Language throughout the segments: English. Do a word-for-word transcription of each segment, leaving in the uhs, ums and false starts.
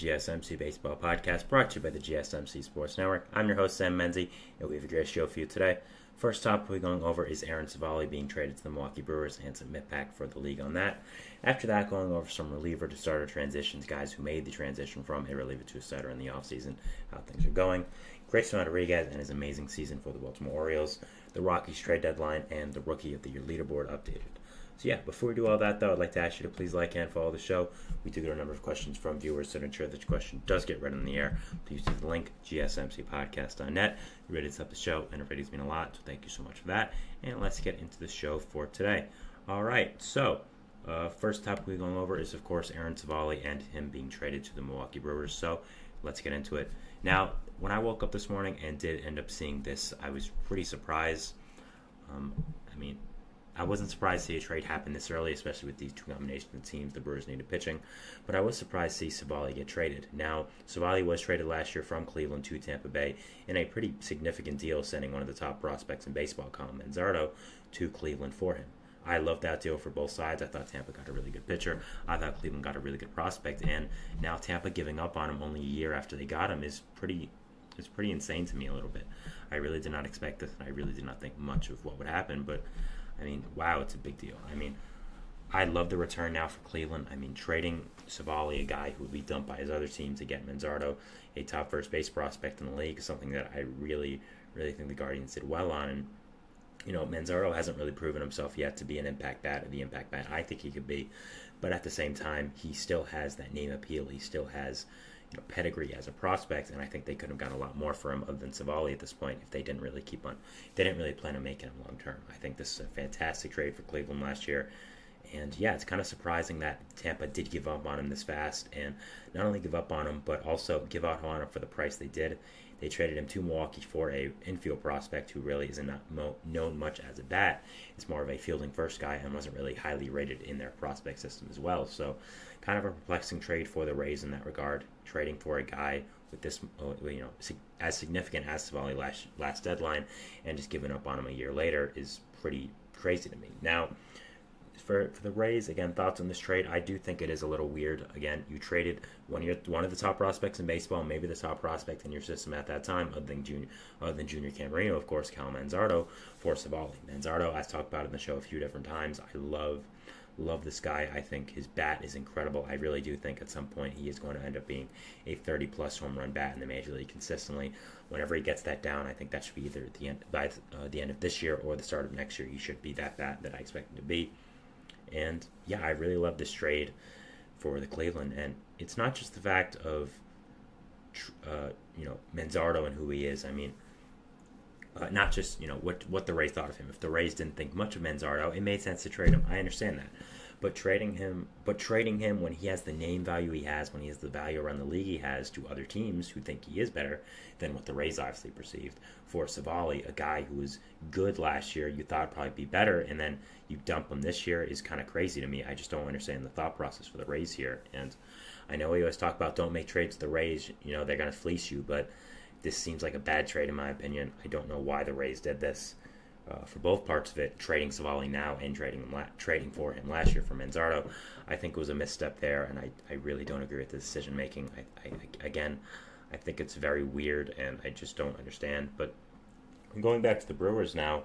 G S M C Baseball Podcast, brought to you by the G S M C Sports Network. I'm your host, Sam Menzie, and we have a great show for you today. First topic we're going over is Aaron Civale being traded to the Milwaukee Brewers and some mid-pack for the league on that. After that, going over some reliever to starter transitions, guys who made the transition from a reliever to a starter in the offseason, how things are going. Grayson Rodriguez and his amazing season for the Baltimore Orioles, the Rockies trade deadline, and the Rookie of the Year leaderboard updated. So yeah, before we do all that, though, I'd like to ask you to please like and follow the show. We do get a number of questions from viewers, so to ensure that your question does get read on the air, please use the link, G S M C podcast dot net. It really helps the show, and it really means a lot, so thank you so much for that. And let's get into the show for today. All right, so uh, first topic we're going over is, of course, Aaron Civale and him being traded to the Milwaukee Brewers, so let's get into it. Now, when I woke up this morning and did end up seeing this, I was pretty surprised. Um, I mean... I wasn't surprised to see a trade happen this early, especially with these two combinations of teams. The Brewers needed pitching, but I was surprised to see Civale get traded. Now, Civale was traded last year from Cleveland to Tampa Bay in a pretty significant deal, sending one of the top prospects in baseball, Kolten Manzardo, to Cleveland for him. I loved that deal for both sides. I thought Tampa got a really good pitcher. I thought Cleveland got a really good prospect, and now Tampa giving up on him only a year after they got him is pretty... It's pretty insane to me a little bit. I really did not expect this, and I really did not think much of what would happen, but... I mean, wow, it's a big deal. I mean, I love the return now for Cleveland. I mean, trading Civale, a guy who would be dumped by his other team, to get Manzardo, a top first base prospect in the league, is something that I really, really think the Guardians did well on. And, you know, Manzardo hasn't really proven himself yet to be an impact bat, or the impact bat I think he could be. But at the same time, he still has that name appeal. He still has, you know, pedigree as a prospect, and I think they could have gotten a lot more for him other than Civale at this point if they didn't really keep on, they didn't really plan on making him long term. I think this is a fantastic trade for Cleveland last year, and yeah, it's kind of surprising that Tampa did give up on him this fast, and not only give up on him, but also give out on him for the price they did. They traded him to Milwaukee for a infield prospect who really isn't mo- known much as a bat. It's more of a fielding first guy and wasn't really highly rated in their prospect system as well. So kind of a perplexing trade for the Rays in that regard, trading for a guy with this, you know, as significant as Civale last, last deadline, and just giving up on him a year later is pretty crazy to me. Now, For, for the Rays, again, thoughts on this trade? I do think it is a little weird. Again, you traded one of, your, one of the top prospects in baseball, maybe the top prospect in your system at that time, other than Junior, other than Junior Caminero, of course, Kolten Manzardo, for Civale. Manzardo, I've talked about in the show a few different times. I love, love this guy. I think his bat is incredible. I really do think at some point he is going to end up being a thirty-plus home run bat in the major league consistently. Whenever he gets that down, I think that should be either at the end, by uh, the end of this year or the start of next year. He should be that bat that I expect him to be. And yeah, I really love this trade for the Cleveland, and it's not just the fact of uh, you know, Manzardo and who he is. I mean, uh, not just, you know, what what the Rays thought of him. If the Rays didn't think much of Manzardo, it made sense to trade him. I understand that, but trading him, but trading him when he has the name value he has, when he has the value around the league he has to other teams who think he is better than what the Rays obviously perceived. For Civale, a guy who was good last year, you thought would probably be better, and then you dump him this year is kind of crazy to me. I just don't understand the thought process for the Rays here. And I know we always talk about don't make trades to the Rays. You know, they're going to fleece you, but this seems like a bad trade in my opinion. I don't know why the Rays did this uh, for both parts of it, trading Civale now and trading him la- trading for him last year for Manzardo. I think it was a misstep there, and I, I really don't agree with the decision-making. I, I, again, I think it's very weird, and I just don't understand. But going back to the Brewers now,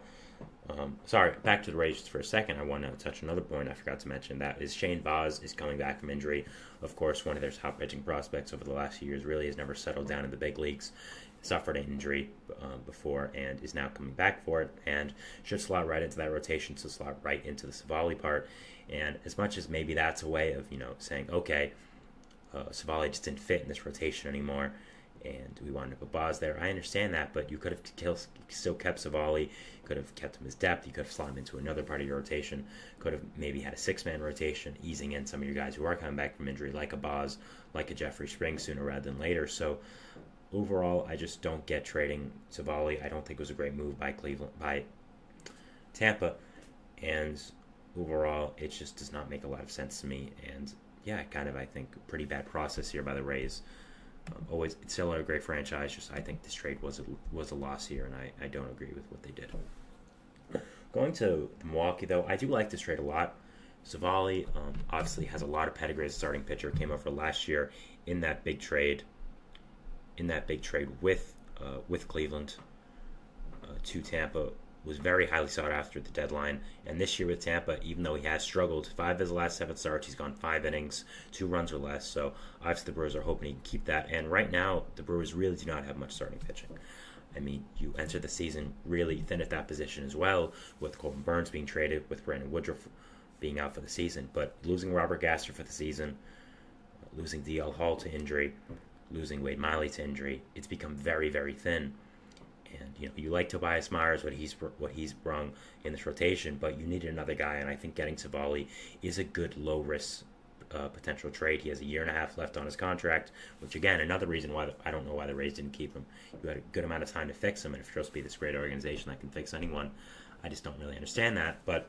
Um, sorry, back to the Rays for a second. I want to touch another point I forgot to mention. That is Shane Baz is coming back from injury. Of course, one of their top pitching prospects over the last few years really has never settled down in the big leagues. Suffered an injury um, before and is now coming back for it, and should slot right into that rotation, so slot right into the Civale part. And as much as maybe that's a way of, you know, saying, okay, uh, Civale just didn't fit in this rotation anymore, and we wound up with Baz there. I understand that, but you could have still kept Civale. You could have kept him as depth. You could have slotted him into another part of your rotation. Could have maybe had a six-man rotation, easing in some of your guys who are coming back from injury, like a Baz, like a Jeffrey Springs sooner rather than later. So overall, I just don't get trading Civale. I don't think it was a great move by Cleveland, by Tampa. And overall, it just does not make a lot of sense to me. And yeah, kind of, I think, pretty bad process here by the Rays. Um, always, it's still a great franchise. Just I think this trade was a, was a loss here, and I, I don't agree with what they did. Going to Milwaukee, though, I do like this trade a lot. Civale um, obviously has a lot of pedigree as a starting pitcher. Came over last year in that big trade, in that big trade with uh, with Cleveland uh, to Tampa, was very highly sought after at the deadline. And this year with Tampa, even though he has struggled, five of his last seven starts, he's gone five innings, two runs or less. So obviously the Brewers are hoping he can keep that. And right now, the Brewers really do not have much starting pitching. I mean, you enter the season really thin at that position as well, with Corbin Burns being traded, with Brandon Woodruff being out for the season. But losing Robert Gasser for the season, losing D L Hall to injury, losing Wade Miley to injury, it's become very, very thin. And you know, you like Tobias Myers, what he's what he's brung in this rotation, but you needed another guy. And I think getting Savali is a good low risk uh, potential trade. He has a year and a half left on his contract, which again, another reason why the, I don't know why the Rays didn't keep him. You had a good amount of time to fix him, and if you're supposed to be this great organization that can fix anyone, I just don't really understand that. But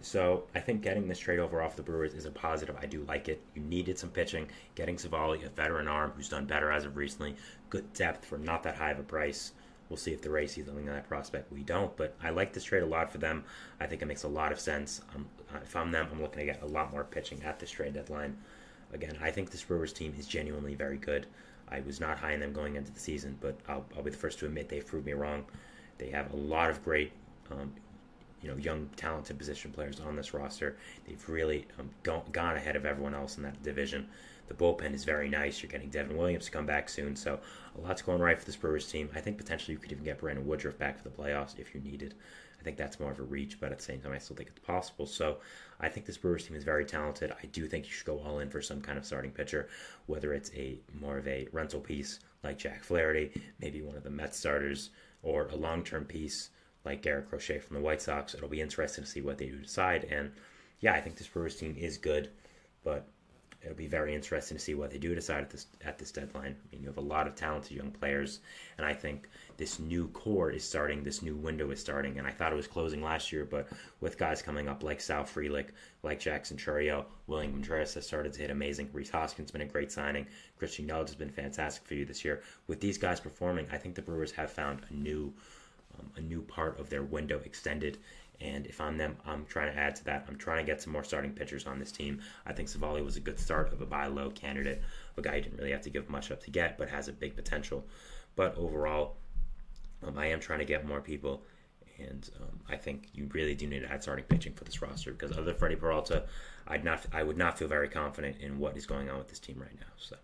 so I think getting this trade over off the Brewers is a positive. I do like it. You needed some pitching. Getting Savali, a veteran arm who's done better as of recently, good depth for not that high of a price. We'll see if the Rays see something in that prospect. We don't, but I like this trade a lot for them. I think it makes a lot of sense. I'm, if I'm them, I'm looking to get a lot more pitching at this trade deadline. Again, I think this Brewers team is genuinely very good. I was not high on them going into the season, but I'll, I'll be the first to admit they've proved me wrong. They have a lot of great um, you know, young, talented position players on this roster. They've really um, gone, gone ahead of everyone else in that division. The bullpen is very nice. You're getting Devin Williams to come back soon. So a lot's going right for this Brewers team. I think potentially you could even get Brandon Woodruff back for the playoffs if you needed. I think that's more of a reach, but at the same time, I still think it's possible. So I think this Brewers team is very talented. I do think you should go all in for some kind of starting pitcher, whether it's a more of a rental piece like Jack Flaherty, maybe one of the Mets starters, or a long-term piece like Garrett Crochet from the White Sox. It'll be interesting to see what they do decide. And yeah, I think this Brewers team is good, but it'll be very interesting to see what they do decide at this at this deadline. I mean, you have a lot of talented young players, and I think this new core is starting, this new window is starting, and I thought it was closing last year, but with guys coming up like Sal Frelick, like Jackson Chourio, William Contreras has started to hit amazing. Reese Hoskins has been a great signing. Christian Yelich has been fantastic for you this year. With these guys performing, I think the Brewers have found a new Um, a new part of their window extended, and if I'm them, I'm trying to add to that. I'm trying to get some more starting pitchers on this team. I think Savali was a good start of a buy low candidate, a guy you didn't really have to give much up to get, but has a big potential. But overall, um, I am trying to get more people, and um, I think you really do need to add starting pitching for this roster, because other than Freddie Peralta, I'd not, I would not feel very confident in what is going on with this team right now. So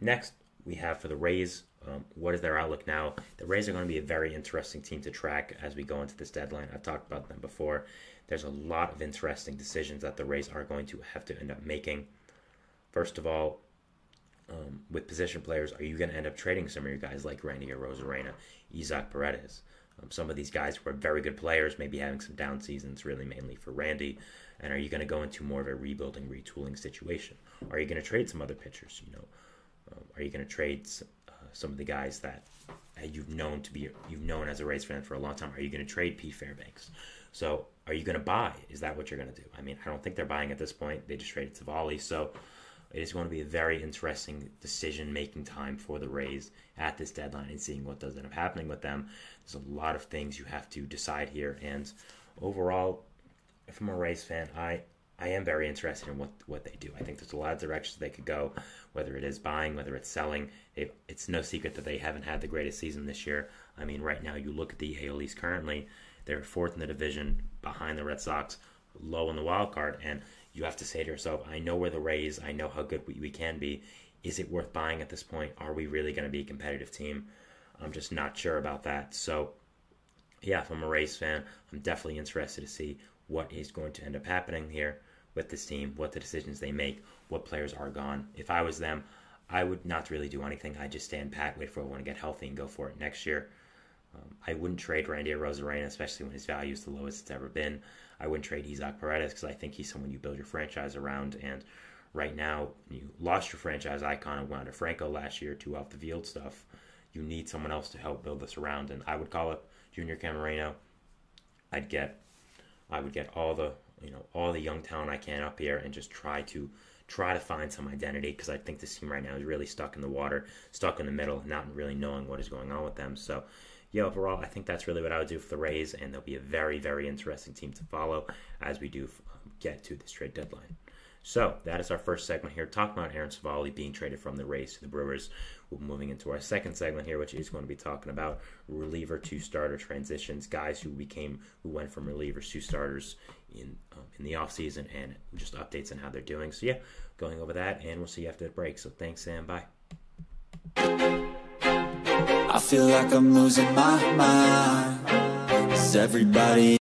next we have for the Rays, Um, what is their outlook now? The Rays are going to be a very interesting team to track as we go into this deadline. I've talked about them before. There's a lot of interesting decisions that the Rays are going to have to end up making. First of all, um, with position players, are you going to end up trading some of your guys like Randy Arozarena, Isaac Paredes? Um, some of these guys were very good players, maybe having some down seasons, really mainly for Randy. And are you going to go into more of a rebuilding, retooling situation? Are you going to trade some other pitchers? You know, um, are you going to trade some, some of the guys that you've known to be, you've known as a Rays fan for a long time? Are you going to trade P. Fairbanks? So are you going to buy? Is that what you're going to do? I mean, I don't think they're buying at this point. They just traded Savali. So it is going to be a very interesting decision-making time for the Rays at this deadline and seeing what does end up happening with them. There's a lot of things you have to decide here. And overall, if I'm a Rays fan, I... I am very interested in what, what they do. I think there's a lot of directions they could go, whether it is buying, whether it's selling. It, it's no secret that they haven't had the greatest season this year. I mean, right now, you look at the A L East currently, they're fourth in the division, behind the Red Sox, low in the wild card, and you have to say to yourself, I know we're the Rays, I know how good we, we can be. Is it worth buying at this point? Are we really going to be a competitive team? I'm just not sure about that. So, yeah, if I'm a Rays fan, I'm definitely interested to see what is going to end up happening here with this team, what the decisions they make, what players are gone. If I was them, I would not really do anything. I'd just stand pat, wait for everyone to get healthy, and go for it next year. Um, I wouldn't trade Randy Arozarena, especially when his value is the lowest it's ever been. I wouldn't trade Isaac Paredes because I think he's someone you build your franchise around. And right now, you lost your franchise icon of Wander Franco last year to off the field stuff. You need someone else to help build this around. And I would call up Junior Caminero. I'd get, I would get all the, you know, all the young talent I can up here and just try to try to find some identity, because I think this team right now is really stuck in the water, stuck in the middle, and not really knowing what is going on with them. So, yeah, overall, I think that's really what I would do for the Rays, and they'll be a very, very interesting team to follow as we do get to this trade deadline. So that is our first segment here, talking about Aaron Civale being traded from the Rays to the Brewers. We're moving into our second segment here, which is going to be talking about reliever to starter transitions, guys who became, who went from relievers to starters in um, in the offseason, and just updates on how they're doing. So yeah, going over that, and we'll see you after the break. So thanks, Sam. Bye. I feel like I'm losing my mind. Is everybody